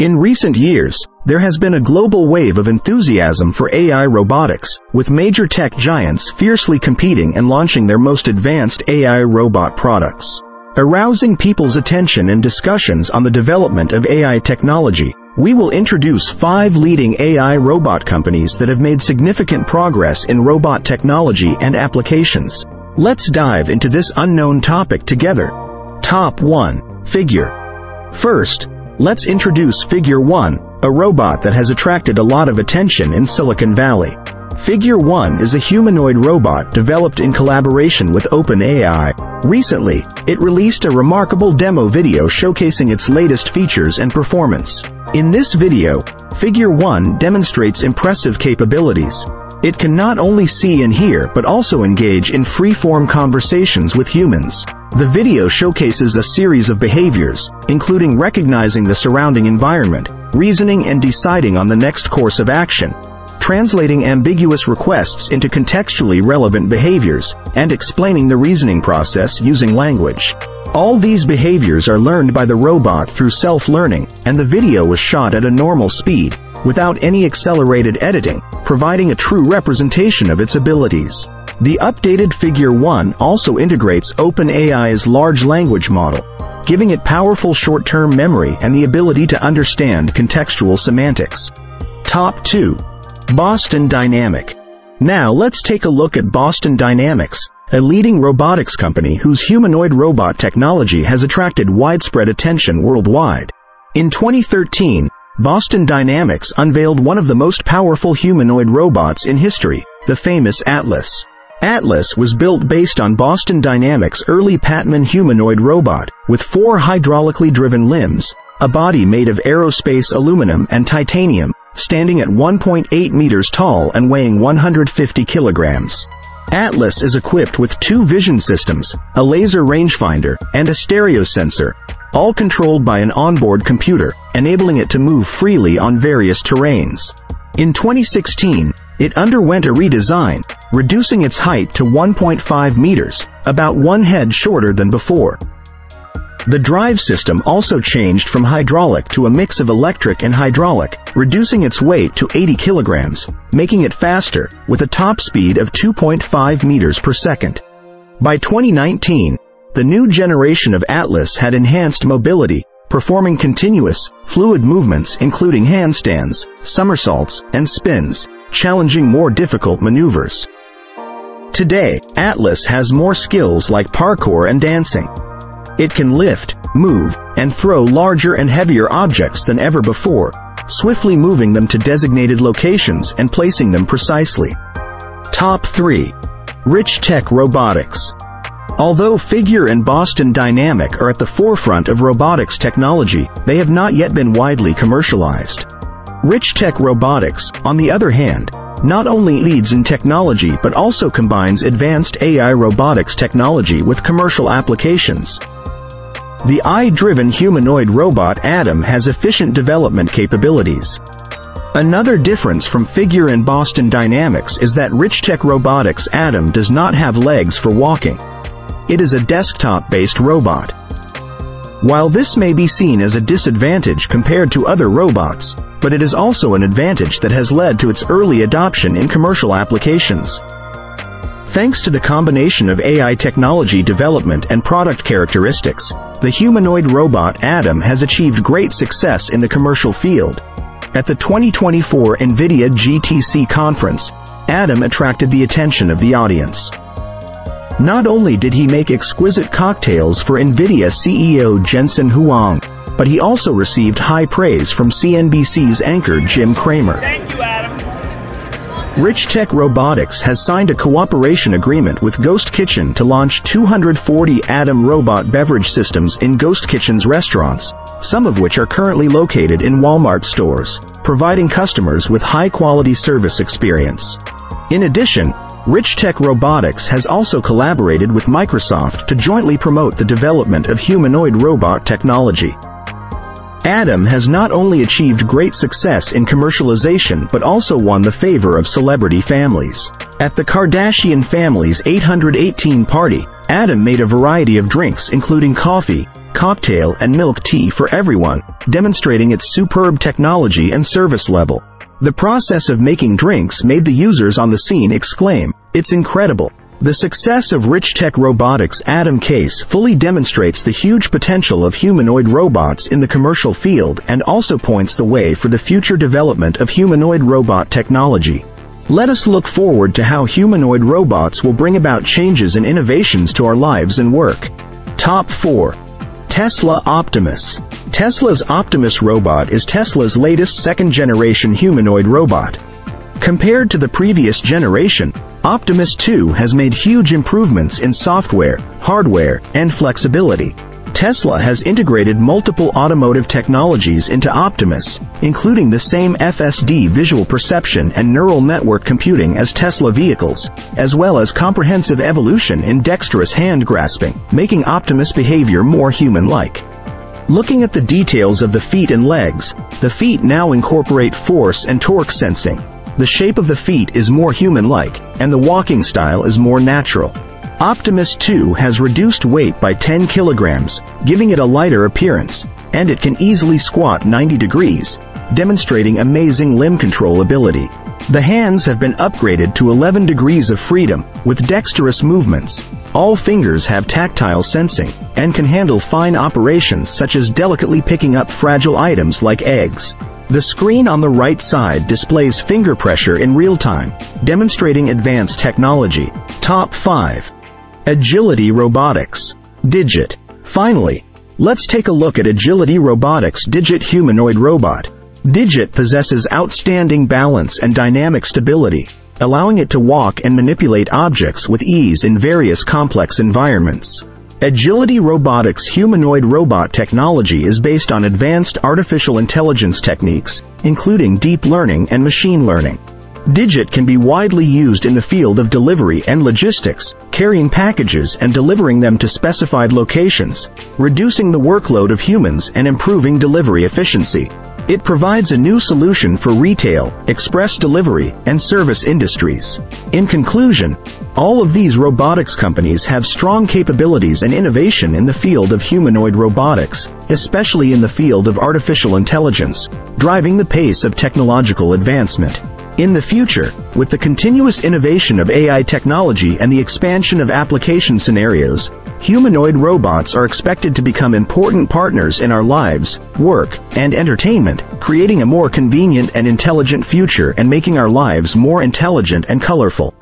In recent years, there has been a global wave of enthusiasm for AI robotics, with major tech giants fiercely competing and launching their most advanced AI robot products. Arousing people's attention and discussions on the development of AI technology, we will introduce 5 leading AI robot companies that have made significant progress in robot technology and applications. Let's dive into this unknown topic together. Top 1. Figure. First, let's introduce Figure 1, a robot that has attracted a lot of attention in Silicon Valley. Figure 1 is a humanoid robot developed in collaboration with OpenAI. Recently, it released a remarkable demo video showcasing its latest features and performance. In this video, Figure 1 demonstrates impressive capabilities. It can not only see and hear but also engage in free-form conversations with humans. The video showcases a series of behaviors, including recognizing the surrounding environment, reasoning and deciding on the next course of action, translating ambiguous requests into contextually relevant behaviors, and explaining the reasoning process using language. All these behaviors are learned by the robot through self-learning, and the video was shot at a normal speed, without any accelerated editing, providing a true representation of its abilities. The updated Figure 1 also integrates OpenAI's large language model, giving it powerful short-term memory and the ability to understand contextual semantics. Top 2. Boston Dynamics. Now let's take a look at Boston Dynamics, a leading robotics company whose humanoid robot technology has attracted widespread attention worldwide. In 2013, Boston Dynamics unveiled one of the most powerful humanoid robots in history, the famous Atlas. Atlas was built based on Boston Dynamics' early Patman humanoid robot, with 4 hydraulically driven limbs, a body made of aerospace aluminum and titanium, standing at 1.8 meters tall and weighing 150 kilograms. Atlas is equipped with 2 vision systems, a laser rangefinder, and a stereo sensor, all controlled by an onboard computer, enabling it to move freely on various terrains. In 2016, it underwent a redesign, reducing its height to 1.5 meters, about 1 head shorter than before. The drive system also changed from hydraulic to a mix of electric and hydraulic, reducing its weight to 80 kilograms, making it faster, with a top speed of 2.5 meters per second. By 2019, the new generation of Atlas had enhanced mobility, performing continuous, fluid movements including handstands, somersaults, and spins, challenging more difficult maneuvers. Today, Atlas has more skills like parkour and dancing. It can lift, move, and throw larger and heavier objects than ever before, swiftly moving them to designated locations and placing them precisely. Top 3. RichTech Robotics. Although Figure and Boston Dynamics are at the forefront of robotics technology, they have not yet been widely commercialized. RichTech Robotics, on the other hand, not only leads in technology but also combines advanced AI robotics technology with commercial applications. The eye-driven humanoid robot Adam has efficient development capabilities. Another difference from Figure and Boston Dynamics is that RichTech Robotics Adam does not have legs for walking. It is a desktop-based robot. While this may be seen as a disadvantage compared to other robots, but it is also an advantage that has led to its early adoption in commercial applications. Thanks to the combination of AI technology development and product characteristics, the humanoid robot Adam has achieved great success in the commercial field. At the 2024 NVIDIA GTC conference, Adam attracted the attention of the audience. Not only did he make exquisite cocktails for NVIDIA CEO Jensen Huang, but he also received high praise from CNBC's anchor Jim Cramer. Thank you, Adam. RichTech Robotics has signed a cooperation agreement with Ghost Kitchen to launch 240 Adam robot beverage systems in Ghost Kitchen's restaurants, some of which are currently located in Walmart stores, providing customers with high-quality service experience. In addition, RichTech Robotics has also collaborated with Microsoft to jointly promote the development of humanoid robot technology. Adam has not only achieved great success in commercialization but also won the favor of celebrity families. At the Kardashian family's 818 party, Adam made a variety of drinks including coffee, cocktail, and milk tea for everyone, demonstrating its superb technology and service level. The process of making drinks made the users on the scene exclaim, "It's incredible." The success of RichTech Robotics' Adam case fully demonstrates the huge potential of humanoid robots in the commercial field and also points the way for the future development of humanoid robot technology. Let us look forward to how humanoid robots will bring about changes and innovations to our lives and work. Top 4. Tesla Optimus. Tesla's Optimus robot is Tesla's latest second-generation humanoid robot. Compared to the previous generation, Optimus 2 has made huge improvements in software, hardware, and flexibility. Tesla has integrated multiple automotive technologies into Optimus, including the same FSD visual perception and neural network computing as Tesla vehicles, as well as comprehensive evolution in dexterous hand grasping, making Optimus behavior more human-like. Looking at the details of the feet and legs, the feet now incorporate force and torque sensing. The shape of the feet is more human-like, and the walking style is more natural. Optimus 2 has reduced weight by 10 kilograms, giving it a lighter appearance, and it can easily squat 90 degrees, demonstrating amazing limb control ability. The hands have been upgraded to 11 degrees of freedom, with dexterous movements. All fingers have tactile sensing, and can handle fine operations such as delicately picking up fragile items like eggs. The screen on the right side displays finger pressure in real time, demonstrating advanced technology. Top 5. Agility Robotics. Digit. Finally, let's take a look at Agility Robotics' Digit humanoid robot. Digit possesses outstanding balance and dynamic stability, allowing it to walk and manipulate objects with ease in various complex environments. Agility Robotics' humanoid robot technology is based on advanced artificial intelligence techniques, including deep learning and machine learning. Digit can be widely used in the field of delivery and logistics, carrying packages and delivering them to specified locations, reducing the workload of humans and improving delivery efficiency. It provides a new solution for retail, express delivery, and service industries. In conclusion, all of these robotics companies have strong capabilities and innovation in the field of humanoid robotics, especially in the field of artificial intelligence, driving the pace of technological advancement. In the future, with the continuous innovation of AI technology and the expansion of application scenarios, humanoid robots are expected to become important partners in our lives, work, and entertainment, creating a more convenient and intelligent future and making our lives more intelligent and colorful.